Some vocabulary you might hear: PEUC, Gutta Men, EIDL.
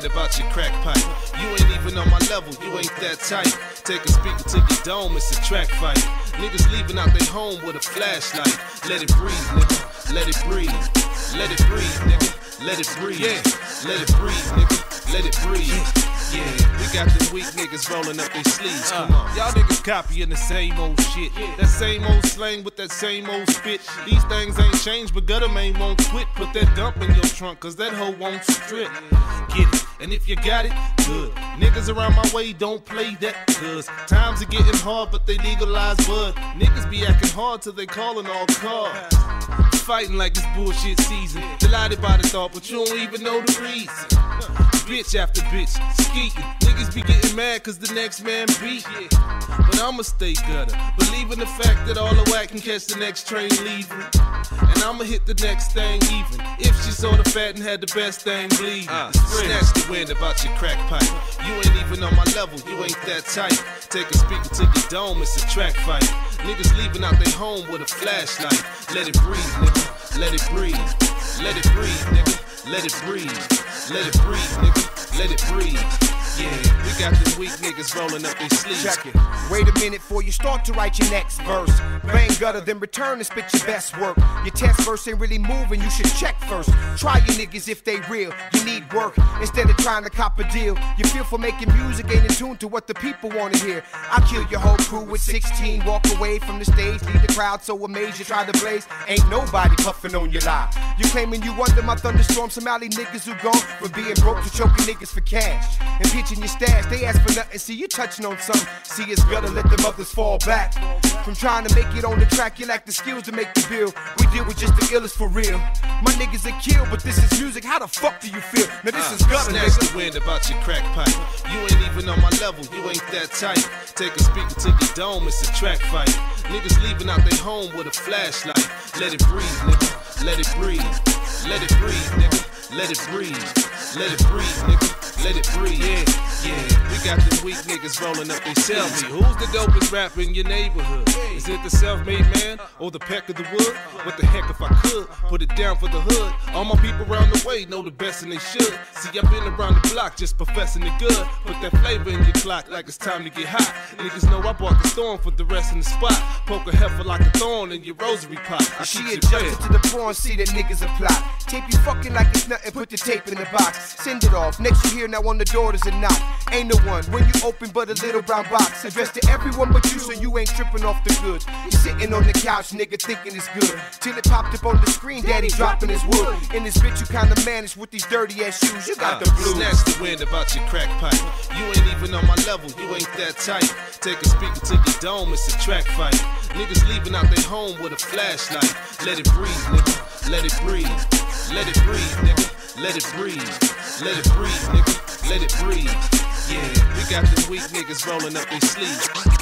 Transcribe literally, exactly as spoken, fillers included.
complained about your crack pipe. You ain't even on my level, you ain't that tight. Take a speaker to your dome, it's a track fight. Niggas leaving out their home with a flashlight. Let it breathe, nigga, let it breathe. Let it breathe, nigga, let it breathe. Yeah. Let it breathe, nigga, let it breathe. Yeah, we got them weak niggas rolling up their sleeves. Come on. Y'all niggas copying the same old shit. That same old slang with that same old spit. These things ain't changed, but Gutta Men won't quit. Put that dump in your trunk, cause that hoe won't strip. Get it, and if you got it, good. Niggas around my way don't play that, cause times are getting hard, but they legalize bud. Niggas be acting hard till they calling all cars. Fighting like this bullshit season. Delighted by the thought, but you don't even know the reason. Bitch after bitch, skeeting. Niggas be getting mad cause the next man beat. But I'ma stay gutter, believing the fact that all the whack can catch the next train leaving. And I'ma hit the next thing even. If she saw the fat and had the best thing bleeding. Uh, Snatch the wind about your crack pipe. You ain't even on my level, you ain't that tight. Take a speaker to your dome, it's a track fight. Niggas leaving out their home with a flashlight. Let it breathe, nigga, let it breathe. Let it breathe, nigga, let it breathe. Let it breathe, nigga, let it breathe. Yeah, we got them weak niggas rolling up their sleeves. Check it. Wait a minute before you start to write your next verse. Bang gutter, then return and spit your best work. Your test verse ain't really moving, you should check first. Try your niggas if they real, you need work. Instead of trying to cop a deal, you feel for making music ain't in tune to what the people wanna hear. I kill your whole crew with sixteen, walk away from the stage, leave the crowd so amazed you try to blaze. Ain't nobody puffing on your lie. You claiming you under my thunderstorm, some alley niggas who gone from being broke to choking niggas for cash. And pitching your stash, they ask for nothing, see you touching on something. See it's gutter, let the mothers fall back. From trying to make it on the track, you lack the skills to make the bill. We deal with just the illest for real. My niggas are killed, but this is music, how the fuck do you feel? Now this uh, is gutter, nigga. Snatch the wind about your crack pipe. You ain't even on my level, you ain't that tight. Take a speaker to your dome, it's a track fight. Niggas leaving out their home with a flashlight. Let it breathe, nigga, let it breathe. Let it breathe, nigga, let it breathe. Let it breathe, nigga, let it breathe. Yeah, yeah, we got them weak niggas rolling up their selfies. Who's the dopest rapper in your neighborhood? Is it the self-made man or the peck of the wood? What the heck if I could put it down for the hood? All my people around the way know the best and they should. See, I've been around the block just professing the good. Put that flavor in your clock like it's time to get hot. Niggas know I bought the storm for the rest in the spot. Poke a heifer like a thorn in your rosary pot. I she adjusted to the porn, see that niggas apply. Tape you fucking like it's nothing, put the tape in the box. Send it off, next you hear now on the door there's a knock. Ain't no one, when you open but a little brown box. Addressed to everyone but you, so you ain't tripping off the goods. You sitting on the couch, nigga thinking it's good. Till it popped up on the screen, daddy dropping his wood. In this bitch you kinda managed with these dirty ass shoes, you got uh, the blues. Snatch the wind about your crack pipe. You ain't even on my level, you ain't that tight. Take a speaker to your dome, it's a track fight. Niggas leaving out their home with a flashlight. Let it breathe, nigga, let it breathe. Let it breathe, nigga. Let it breathe, let it breathe, nigga, let it breathe. Yeah, we got them weak niggas rolling up their sleeves.